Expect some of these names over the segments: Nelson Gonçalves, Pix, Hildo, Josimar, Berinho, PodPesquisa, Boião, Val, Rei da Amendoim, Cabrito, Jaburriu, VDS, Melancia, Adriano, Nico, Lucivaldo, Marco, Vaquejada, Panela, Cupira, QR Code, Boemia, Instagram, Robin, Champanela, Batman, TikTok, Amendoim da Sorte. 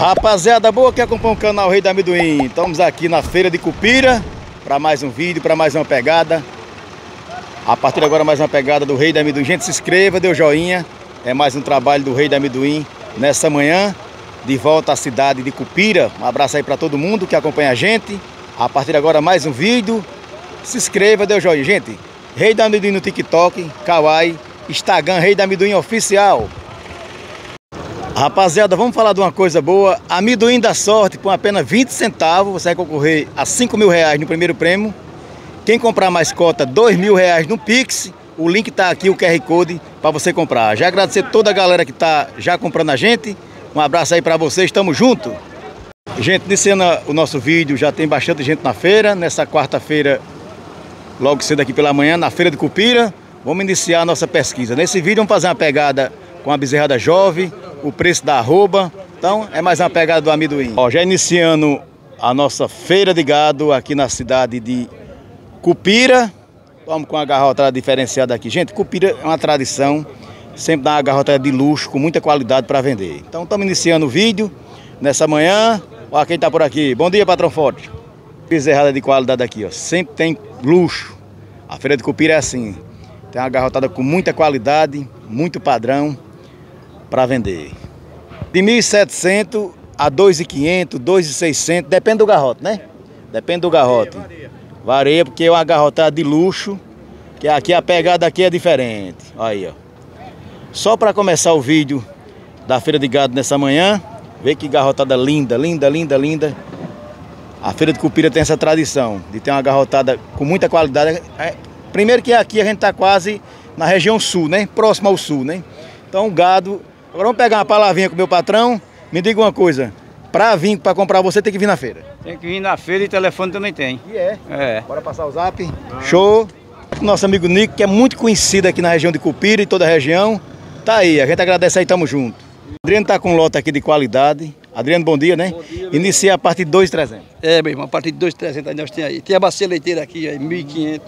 Rapaziada boa que acompanha o canal Rei da Amendoim, estamos aqui na feira de Cupira para mais um vídeo, para mais uma pegada. A partir de agora mais uma pegada do Rei da Amendoim. Gente, se inscreva, dê o joinha. É mais um trabalho do Rei da Amendoim nessa manhã, de volta à cidade de Cupira. Um abraço aí para todo mundo que acompanha a gente. A partir de agora mais um vídeo. Se inscreva, dê o joinha. Gente, Rei da Amendoim no TikTok, Kawaii, Instagram, Rei da Amendoim Oficial. Rapaziada, vamos falar de uma coisa boa. Amendoim da sorte, com apenas 20 centavos, você vai concorrer a 5 mil reais no primeiro prêmio. Quem comprar mais cota, 2 mil reais no Pix. O link está aqui, o QR Code, para você comprar. Já agradecer toda a galera que está já comprando a gente. Um abraço aí para vocês, estamos juntos. Gente, iniciando o nosso vídeo, já tem bastante gente na feira. Nessa quarta-feira, logo cedo aqui pela manhã, na feira de Cupira. Vamos iniciar a nossa pesquisa. Nesse vídeo vamos fazer uma pegada com a bezerrada jovem, o preço da arroba. Então é mais uma pegada do amendoim. Ó, já iniciando a nossa feira de gado aqui na cidade de Cupira. Vamos com a garrotada diferenciada aqui. Gente, Cupira é uma tradição, sempre dá uma garrotada de luxo, com muita qualidade para vender. Então estamos iniciando o vídeo nessa manhã. Olha quem está por aqui. Bom dia, patrão forte. Bezerrada de qualidade aqui, ó. Sempre tem luxo. A feira de Cupira é assim. Tem uma garrotada com muita qualidade, muito padrão para vender. De 1.700 a 2.500, 2.600, depende do garrote, né? Depende do garrote. Varia porque é uma garrotada de luxo, que aqui a pegada aqui é diferente. Aí, ó. Só para começar o vídeo da feira de gado nessa manhã, vê que garrotada linda, linda, linda, linda. A feira de Cupira tem essa tradição de ter uma garrotada com muita qualidade. Primeiro que aqui a gente tá quase na região sul, né? Próximo ao sul, né? Então o gado... Agora vamos pegar uma palavrinha com o meu patrão. Me diga uma coisa. Pra vir, pra comprar você, tem que vir na feira. Tem que vir na feira e telefone também tem. E é. Bora passar o zap. Show. Nosso amigo Nico, que é muito conhecido aqui na região de Cupira e toda a região. Tá aí, a gente agradece aí, tamo junto. Adriano tá com um lote aqui de qualidade. Adriano, bom dia, né? Bom dia, inicia a partir de 2.300. É, meu irmão, a partir de 2.300 aí nós temos aí. Tem a bacia leiteira aqui, aí 1.500.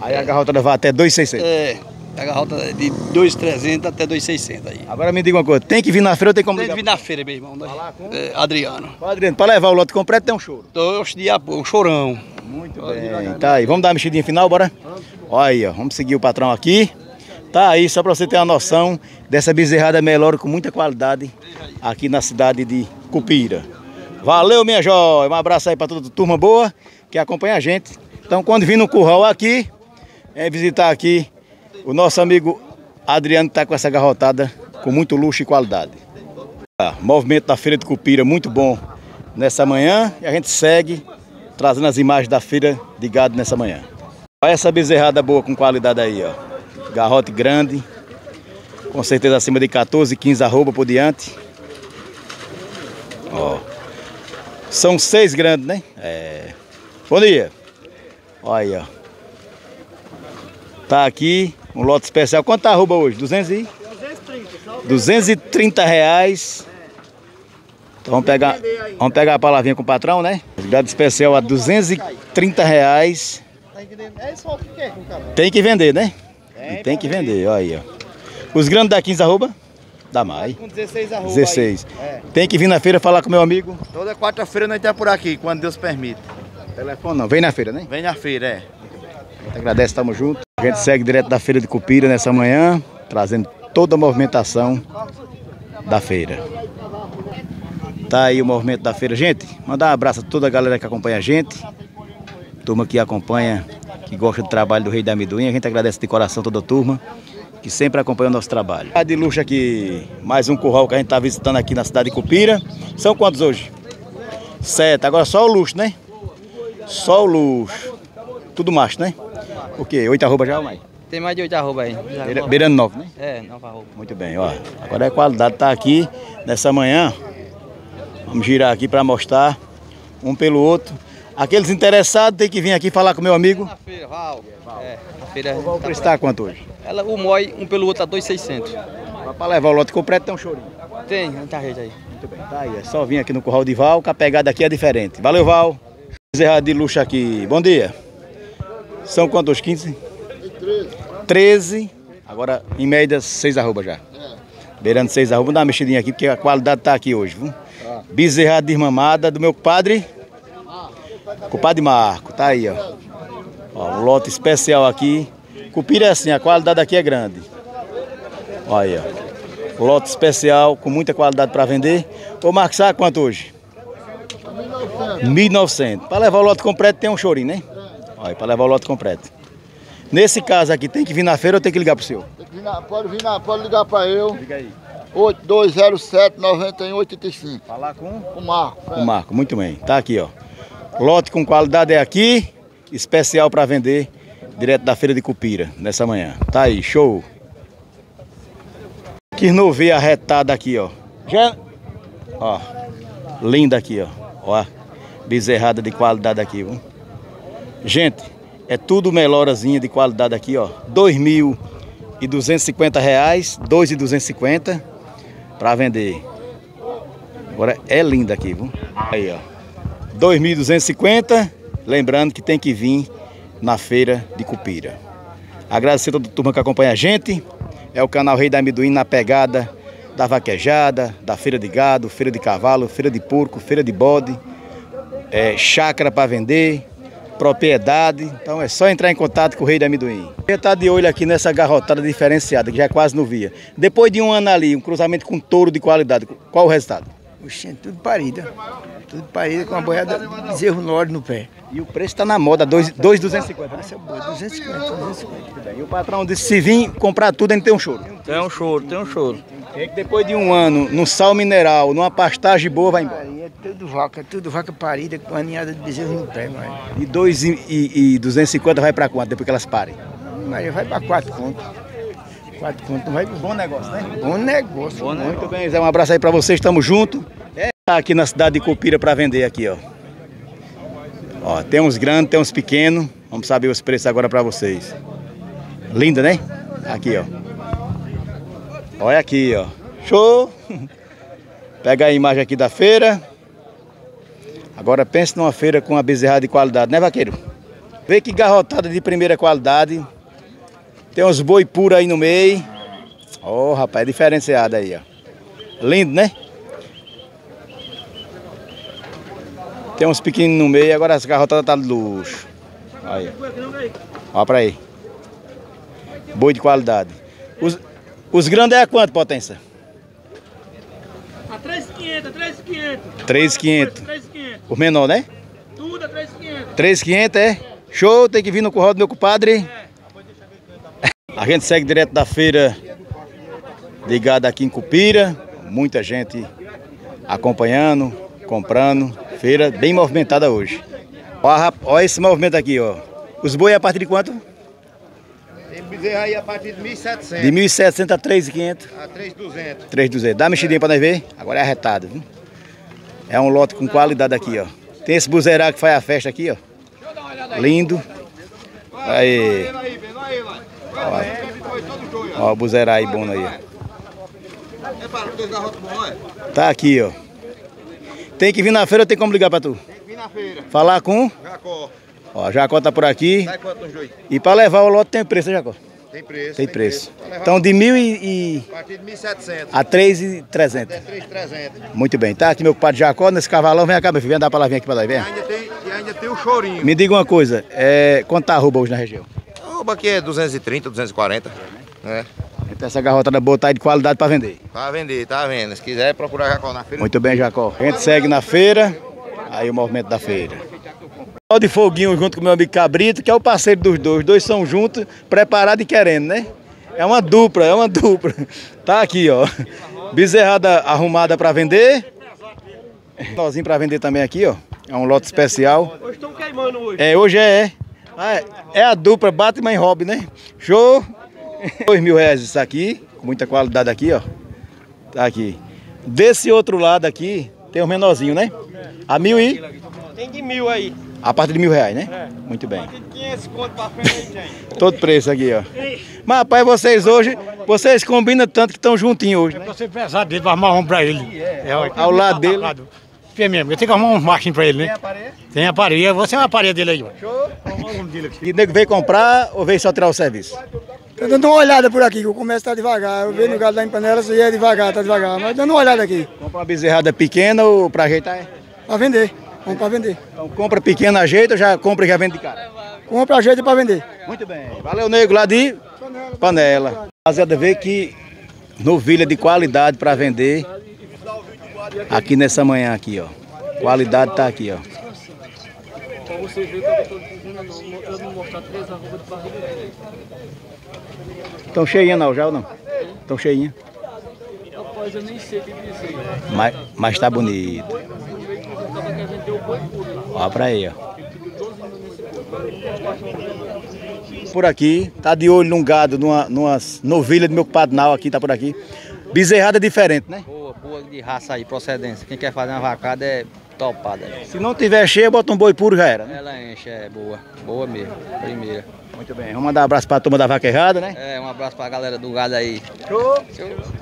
Aí a garrota vai até 2.600. É, a garrota de 2.300 até 2.600 aí. Agora me diga uma coisa, tem que vir na feira ou tem como ligar? Tem que vir na feira, meu irmão. Falar com? É, Adriano. Fala, Adriano, para levar o lote completo tem um choro. Um chorão. Muito bem, tá aí. Vamos dar uma mexidinha final, bora? Olha aí, ó, vamos seguir o patrão aqui. Tá aí, só para você ter uma noção dessa bezerrada melhor com muita qualidade aqui na cidade de Cupira. Valeu, minha joia. Um abraço aí para toda a turma boa que acompanha a gente. Então, quando vir no curral aqui... É visitar aqui o nosso amigo Adriano, que está com essa garrotada com muito luxo e qualidade. Movimento da feira de Cupira muito bom nessa manhã. E a gente segue trazendo as imagens da feira de gado nessa manhã. Olha essa bezerrada boa com qualidade aí, ó. Garrote grande, com certeza acima de 14, 15 arroba por diante. Ó. São 6 grandes, né? É. Bom dia. Olha aí, ó. Tá aqui, um lote especial. Quanto tá a arroba hoje? 230 reais. Então vamos pegar a palavrinha com o patrão, né? Gado especial a 230 reais. Tem que vender, né? E tem que vender, olha aí, ó. Os grandes da 15 arroba? Dá mais. Com 16 arroba. 16. Tem que vir na feira falar com meu amigo. Toda quarta-feira nós estamos por aqui, quando Deus permite. Telefone não, vem na feira, né? Vem na feira, é. Agradece, tamo junto. A gente segue direto da feira de Cupira nessa manhã, trazendo toda a movimentação da feira. Tá aí o movimento da feira, gente. Mandar um abraço a toda a galera que acompanha a gente, turma que acompanha, que gosta do trabalho do Rei da Amendoim. A gente agradece de coração toda a turma que sempre acompanha o nosso trabalho. A de luxo aqui, mais um curral que a gente tá visitando aqui na cidade de Cupira. São quantos hoje? 7. Agora só o luxo, né? Só o luxo. Tudo macho, né? O quê? 8 arroba já ou mais? Tem mais de 8 arroba aí. Beirando 9, né? É, 9 arroba. Muito bem, ó. Agora a qualidade tá aqui nessa manhã. Vamos girar aqui para mostrar um pelo outro. Aqueles interessados tem que vir aqui falar com meu amigo. Na feira, Val. É, na feira. O Val está quanto hoje? Ela, o MOI, um pelo outro, a 2.600. Para levar o lote completo tem um chorinho. Tem, muita rede aí. Muito bem, tá aí. É só vir aqui no curral de Val, que a pegada aqui é diferente. Valeu, Val. Bezerrada de luxo aqui. Bom dia. São quantos? 15? 13. Agora, em média, 6 arroba já. beirando 6 arrobas. Vamos dar uma mexidinha aqui, porque a qualidade tá aqui hoje, viu? Ah. Bezerrada desmamada do meu compadre. Compadre Marco, tá aí, ó. Ó, um lote especial aqui. Cupira é assim, a qualidade aqui é grande. Olha aí, ó. Lote especial, com muita qualidade para vender. Ô, Marco, sabe quanto hoje? 1.900. Para levar o lote completo tem um chorinho, né? Olha, para levar o lote completo. Nesse caso aqui, tem que vir na feira ou tem que ligar pro senhor? Tem que vir na, pode ligar para eu. Liga aí. 8207-9185. Falar com? Com o Marco. É. O Marco, muito bem. Tá aqui, ó. Lote com qualidade é aqui, especial para vender, direto da feira de Cupira, nessa manhã. Tá aí, show. Quis não ver a retada aqui, ó. Já... Ó, linda aqui, ó. Ó, bezerrada de qualidade aqui, viu? Gente... É tudo melorazinha de qualidade aqui, ó. R$ 2.250, R$ 2.250 para vender. Agora é linda aqui, viu? Aí, ó. 2.250, lembrando que tem que vir na feira de Cupira. Agradecer a toda a turma que acompanha a gente. É o canal Rei da Amendoim na pegada da vaquejada, da feira de gado, feira de cavalo, feira de porco, feira de bode, chácara para vender. Propriedade, então é só entrar em contato com o Rei da Amendoim. Você tá de olho aqui nessa garrotada diferenciada, que já quase não via. Depois de um ano ali, um cruzamento com touro de qualidade, qual o resultado? Oxente, tudo parida. Tudo parida com uma boiada de bezerro Norte no pé. E o preço tá na moda, 2,250. Essa é boa, 250. E o patrão disse, se vir comprar tudo, ainda tem um choro. Tem um choro, tem um choro. É que depois de um ano, num sal mineral, numa pastagem boa, vai embora. Tudo vaca parida, com a ninhada de bezerro no pé, mano. E 2,250 vai pra quanto, depois que elas parem? Maria, vai pra 4 contos. 4 contos, não vai... Bom negócio, né? Bom negócio. Bom negócio. Muito bem, Zé, um abraço aí pra vocês, estamos juntos. É, tá aqui na cidade de Cupira pra vender aqui, ó. Ó, tem uns grandes, tem uns pequenos. Vamos saber os preços agora pra vocês. Linda, né? Aqui, ó. Olha aqui, ó. Show! Pega a imagem aqui da feira. Agora pense numa feira com uma bezerrada de qualidade, né, vaqueiro? Vê que garrotada de primeira qualidade. Tem uns boi puro aí no meio. Ó, rapaz, diferenciada aí, ó. Lindo, né? Tem uns pequenos no meio, agora as garrotadas tá de luxo. Aí, ó, pra aí. Boi de qualidade. Os grandes é quanto, potência? A 3,500, 3,500. 3,500. O menor, né? Tudo a 3,500. 3,500, é? Show, tem que vir no curral do meu compadre. É. A gente segue direto da feira ligada aqui em Cupira. Muita gente acompanhando, comprando. Feira bem movimentada hoje. Olha esse movimento aqui, ó. Os boi a partir de quanto? Tem bezerro aí a partir de 1.700. De 1.700 a 3.500. A 3.200. 3.200. Dá uma mexidinha pra nós ver. Agora é arretado, viu? É um lote com qualidade aqui, ó. Tem esse buzeirá que faz a festa aqui, ó. Lindo. Aí. Ó, o buzeirá aí bom aí, ó. Tá aqui, ó. Tem que vir na feira ou tem como ligar pra tu? Tem que vir na feira. Falar com? Jacó. Ó, Jacó tá por aqui. Sai quanto no joio? E para levar o lote tem preço, né, Jacó? Tem preço. Tem preço. Então de 1.000 e... A partir de 1.700. A 3.300. Até 3.300. Muito bem. Tá aqui meu compadre Jacó, nesse cavalão. Vem cá, meu filho. Vem dar pra lá, vem aqui pra lá. Vem. E ainda tem o chorinho. Me diga uma coisa. Quanto tá a arroba hoje na região? A arroba aqui é 230, 240. É. Então essa garrota da boa tá aí de qualidade pra vender. Pra vender, tá vendo. Se quiser procurar Jacó na feira. Muito bem, Jacó. A gente segue na feira. Aí o movimento da feira. Ó de foguinho junto com o meu amigo Cabrito, que é o parceiro dos dois. Os dois são juntos, preparados e querendo, né? É uma dupla, é uma dupla. Tá aqui, ó. Bezerrada arrumada para vender. Nozinho para vender também aqui, ó. É um lote especial. Hoje estão queimando hoje. É, hoje é. É a dupla Batman e Robin, né? Show! R$ 2.000 isso aqui, com muita qualidade aqui, ó. Tá aqui. Desse outro lado aqui, tem o menorzinho, né? A 1.000 e... Tem de 1.000 aí. A partir de R$ 1.000, né? É. Muito bem. A partir de 500 conto pra frente, gente. Todo preço aqui, ó. Mas, rapaz, vocês hoje, vocês combinam tanto que estão juntinhos hoje, né? É pra ser pesado dele, pra arrumar um pra ele. É, ao lado dele. Eu tenho que arrumar um machinho pra ele, né? Tem a parede? Tem a parede. Você é uma parede dele aí, ó. Show. E o nego veio comprar ou veio só tirar o serviço? Tô dando uma olhada por aqui, que o comércio tá devagar. Eu vejo no gado lá em Panela, se é devagar, tá devagar. Mas dando uma olhada aqui. Compra uma bezerrada pequena ou pra ajeitar? Pra vender. Vamos pra vender. Então compra pequena, ajeita, já compra e já vende de cara? Compra, ajeita pra vender. Muito bem. Valeu, nego, lá de Panela. Rapaziada, vê que novilha de qualidade pra vender aqui nessa manhã aqui, ó. Qualidade tá aqui, ó. Pra você ver que eu tô dizendo, eu não mostrar 3 arrobas de barriga. Estão cheinha não, já ou não? Estão cheinha? Rapaz, eu nem sei o que dizer. Mas tá bonito. Olha pra aí, ó. Por aqui, tá de olho num gado, numa novilha do meu padnal aqui, tá por aqui. Bezerrada é diferente, né? Boa, boa de raça aí, procedência. Quem quer fazer uma vacada é topada. Né? Se não tiver cheia, bota um boi puro já era, né? Ela enche, é boa. Boa mesmo, primeira. Muito bem, vamos mandar um abraço pra turma da vaca errada, né? É, um abraço pra galera do gado aí. Show!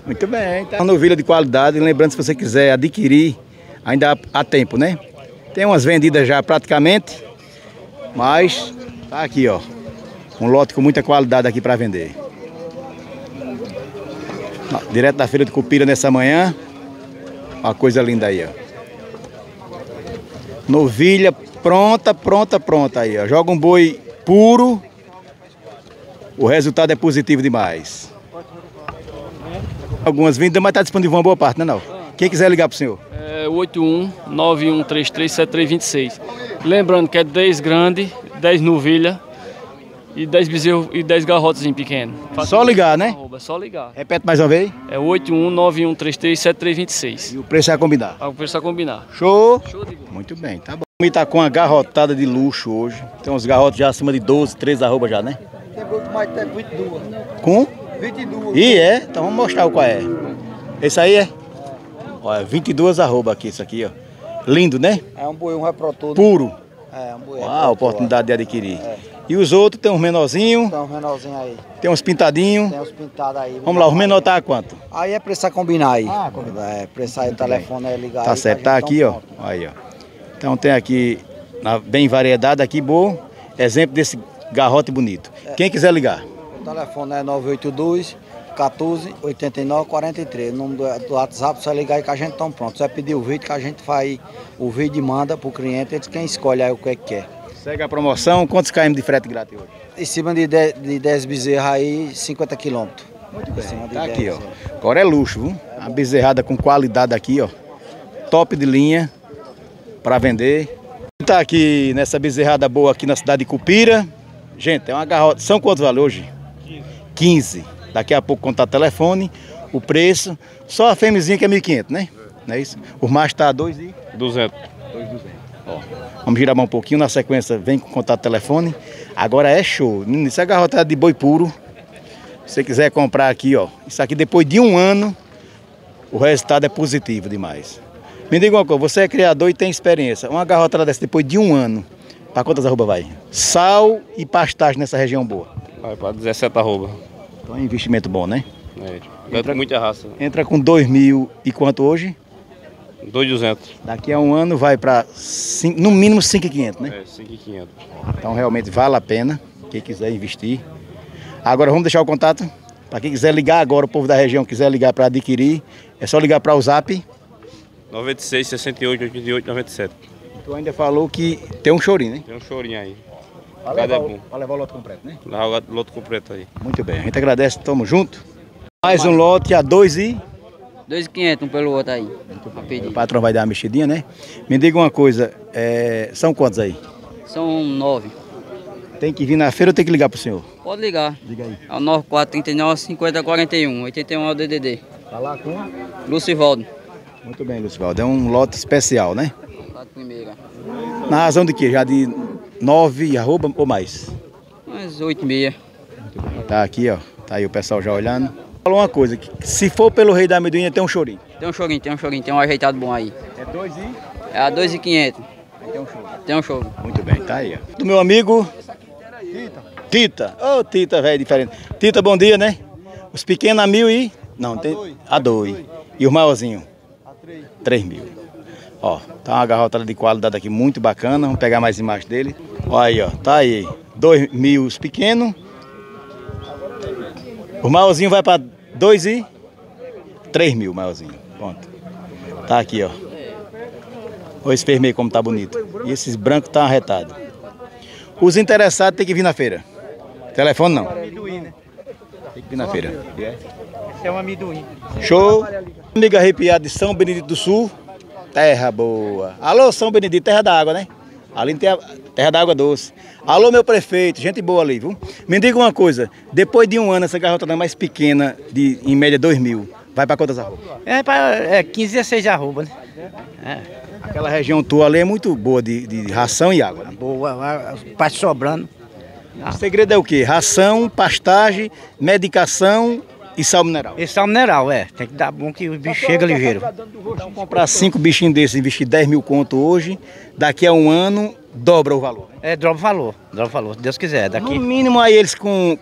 Muito bem, tá. Uma novilha de qualidade, lembrando, se você quiser adquirir, ainda há tempo, né? Tem umas vendidas já praticamente, mas tá aqui, ó. Um lote com muita qualidade aqui para vender. Direto da feira de Cupira nessa manhã. Uma coisa linda aí, ó. Novilha pronta, pronta, pronta aí, ó. Joga um boi puro. O resultado é positivo demais. Algumas vindas, mas tá disponível uma boa parte, né, não? Quem quiser ligar pro senhor? É 81-9133-7326. Lembrando que é 10 grande, 10 novilha. E 10 bezerros e 10 garrotas em pequeno. Só ligar, né? Só ligar. Repete mais uma vez. É 81-9133-7326. E o preço é a combinar? O preço é a combinar. Show? Show de gol. Muito bem, tá bom. O homem tá com uma garrotada de luxo hoje. Tem uns garrotas já acima de 12, 13 arroba já, né? Tem muito mais, tem 22. Com? 22. E é? Então vamos mostrar qual é. Esse aí é? Olha, 22 arroba aqui, isso aqui, ó. Lindo, né? É um boião reprotor. Puro. É, um boião. Ah, oportunidade de adquirir. É. E os outros, tem uns menorzinhos. Tem uns menorzinhos aí. Tem uns pintadinhos. Tem uns pintados aí. Vamos lá, os menores tá a quanto? Aí é precisar combinar aí. Ah, combinar. É, precisar aí o telefone aí ligar. Tá certo, tá aqui, ó. Aí, ó. Então tem aqui, bem variedade aqui, boa. Exemplo desse garrote bonito. É. Quem quiser ligar? O telefone é 982-14-89-43. O número do WhatsApp, só ligar aí que a gente tá pronto. Só pedir o vídeo que a gente faz o vídeo e manda pro cliente. Eles quem escolhe aí o que é que quer. Segue a promoção, quantos km de frete grátis hoje? Em cima de 10 bezerras aí, 50 km. Muito bem, tá aqui, ó. Agora é luxo, viu? A bezerrada com qualidade aqui, ó. Top de linha, para vender. Tá aqui nessa bezerrada boa aqui na cidade de Cupira. Gente, é uma garrota. São quantos valores hoje? 15. Daqui a pouco contar o telefone, o preço. Só a fêmezinha que é 1.500, né? Não é isso? O macho tá 2.200. 2.200. Ó, vamos girar mais um pouquinho, na sequência vem com contato telefone. Agora é show, isso é garrotada de boi puro. Se você quiser comprar aqui, ó, isso aqui depois de um ano, o resultado é positivo demais. Me diga uma coisa, você é criador e tem experiência. Uma garrotada dessa depois de um ano, para quantas arrobas vai? Sal e pastagem nessa região boa? Vai para 17 arrobas. Então é um investimento bom, né? É, entra muita raça. Entra com 2.000 e quanto hoje? 2.200. Daqui a um ano vai para no mínimo 5.500, né? É, 5.500. Então realmente vale a pena, quem quiser investir. Agora vamos deixar o contato. Para quem quiser ligar agora, o povo da região quiser ligar para adquirir, é só ligar para o zap. 96, 68, 88, 97. Tu ainda falou que tem um chorinho, né? Tem um chorinho aí. Para levar o lote completo, né? Levar o lote completo aí. Muito bem, a gente agradece, tamo junto. Mais um lote a 2.500 um pelo outro aí. O patrão vai dar uma mexidinha, né? Me diga uma coisa, são quantos aí? São 9. Tem que vir na feira ou tem que ligar pro senhor? Pode ligar. Liga aí. É o 9439-5041, 81 é o DDD. Tá lá com? Lucivaldo. Muito bem, Lucivaldo. É um lote especial, né? Lote primeira. Na razão de quê? Já de 9 arroba ou mais? Mais 8,5. Tá aqui, ó. Tá aí o pessoal já olhando. Falou uma coisa, que se for pelo Rei da Amendoim tem um chorinho. Tem um chorinho, tem um chorinho, tem um ajeitado bom aí. É 2 e? É a 2.500. Aí tem um choro. Tem um choro. Muito bem, tá aí, ó. Do meu amigo... Tita. Tita. Ô, oh, Tita, velho, diferente. Tita, bom dia, né? Os pequenos a 1.000 e... Não, tem... A 2. E os maiorzinhos? A 3. 3.000. Ó, tá uma garrotada de qualidade aqui muito bacana. Vamos pegar mais imagens dele. Ó aí, ó. Tá aí. 2.000 os pequenos. O maiorzinho vai para 2 e 3 mil, maiorzinho. Pronto. Tá aqui, ó. Olha esse vermelho como tá bonito. E esses brancos tá arretado. Os interessados tem que vir na feira. Telefone não. Tem que vir na feira. É um amendoim. Show. Amigo arrepiado de São Benedito do Sul. Terra boa. Alô, São Benedito, terra da água, né? Ali tem a terra da água doce. Alô, meu prefeito, gente boa ali, viu? Me diga uma coisa, depois de um ano, essa garrota mais pequena, de, em média 2 mil, vai para quantas arrobas? É para 15, 16 arrobas, né? É. Aquela região tua ali é muito boa de ração e água. Né? Boa, parte sobrando. O segredo é o quê? Ração, pastagem, medicação e sal mineral. E sal mineral, é. Tem que dar bom que o bicho chega ligeiro. Então, comprar 5 bichinhos desses e investir 10 mil conto hoje, daqui a um ano dobra o valor. É, dobra o valor, se Deus quiser. Daqui... No mínimo aí eles com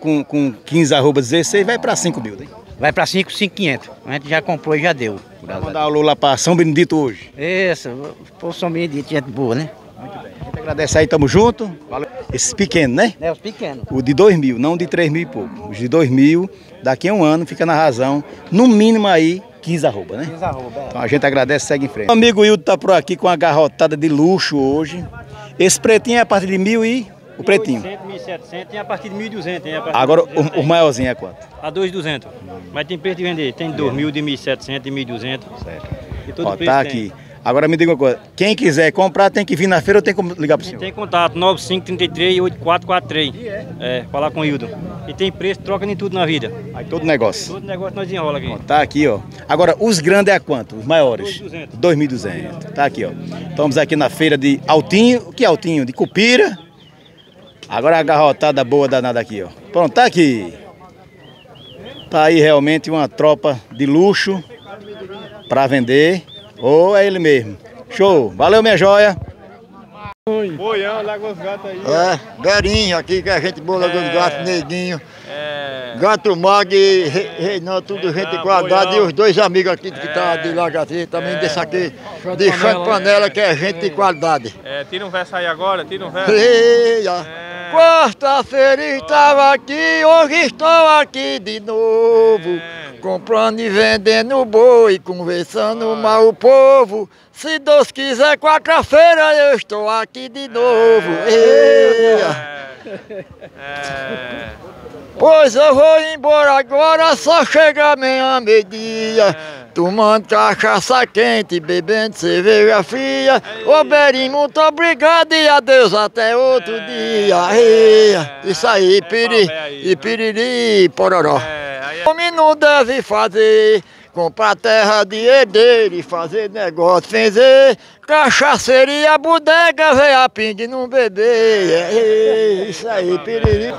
15 arrobas, 16, vai para 5 mil, né? Vai para 5, 5,500. A gente já comprou e já deu. Vou mandar alô lá para São Benedito hoje. Isso, pô, São Benedito, gente boa, né? Muito bem. A gente agradece aí, tamo junto. Valeu. Esses pequenos, né? É, os pequenos. O de 2 mil, não de 3 mil e pouco. Os de 2 mil, daqui a um ano, fica na razão, no mínimo aí, 15 arroba, né? 15 arroba, é. Então a gente agradece e segue em frente. O amigo Hildo tá por aqui com a garrotada de luxo hoje. Esse pretinho é a partir de 1.000 e... O pretinho. 1.700, tem a partir de 1.200. Agora o maiorzinho é quanto? A 2.200. Mas tem preço de vender. Tem 2.000, de 1.700, de 1.200. Certo. E todo ó, tá aqui. Tem. Agora me diga uma coisa. Quem quiser comprar tem que vir na feira ou tem como ligar para o senhor? Tem contato 9533-8443. É, falar com o Hildo. E tem preço, troca de tudo na vida. Aí todo negócio. Todo negócio nós desenrola aqui. Ó, tá aqui, ó. Agora os grandes é a quanto? Os maiores? 2.200. Tá aqui, ó. Estamos aqui na feira de Altinho. O que é Altinho? De Cupira. Agora a garrotada boa danada aqui, ó. Pronto, tá aqui. Tá aí realmente uma tropa de luxo pra vender. Ou é ele mesmo. Show. Valeu, minha joia. Boião, Lagoa dos Gatos aí. É, Berinho aqui, que a gente boa, Lagoa dos Gatos, Neguinho. É. Gato Mag, Reinaldo, tudo gente quadrada. E os dois amigos aqui que tá de Lagazinho, também desse aqui. De Champanela, que é gente de qualidade. É, tira um verso aí agora, tira um verso. Quarta-feira estava aqui, hoje estou aqui de novo. Comprando e vendendo boi, conversando mal o povo. Se Deus quiser, quarta-feira eu estou aqui de novo. Pois eu vou embora agora, só chega amanhã meio-dia. Tomando cachaça quente, bebendo cerveja fria. Ô Berinho, muito obrigado e adeus até outro dia. Isso aí, piriri, pororó. Homem não deve fazer, comprar terra de herdeiro e fazer negócio sem ver. Cachaceria, bodega, veia pingue num bebê. Isso aí, piriri.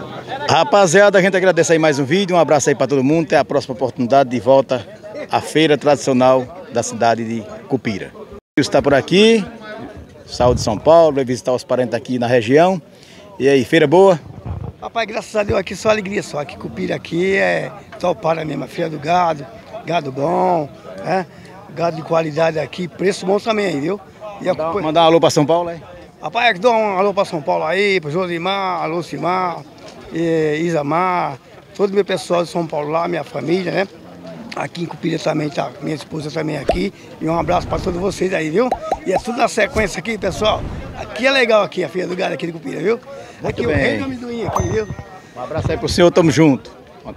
Rapaziada, a gente agradece aí mais um vídeo. Um abraço aí pra todo mundo. Até a próxima oportunidade de volta. A feira tradicional da cidade de Cupira. Está por aqui, saiu de São Paulo, vai visitar os parentes aqui na região. E aí, feira boa? Rapaz, graças a Deus aqui só alegria só, que Cupira aqui é só para mesmo, a feira do gado, gado bom, né? Gado de qualidade aqui, preço bom também, viu? E a... Mandar um alô para São Paulo aí? Rapaz, que dá um alô para São Paulo aí, para Josimar, alô Simar, Isamar, todo o meu pessoal de São Paulo lá, minha família, né? Aqui em Cupira também tá, minha esposa também aqui. E um abraço para todos vocês aí, viu? E é tudo na sequência aqui, pessoal. Aqui é legal aqui, a feira do gado aqui de Cupira, viu? Muito aqui bem. O Rei da Amendoim aqui, viu? Um abraço aí pro senhor, tamo junto.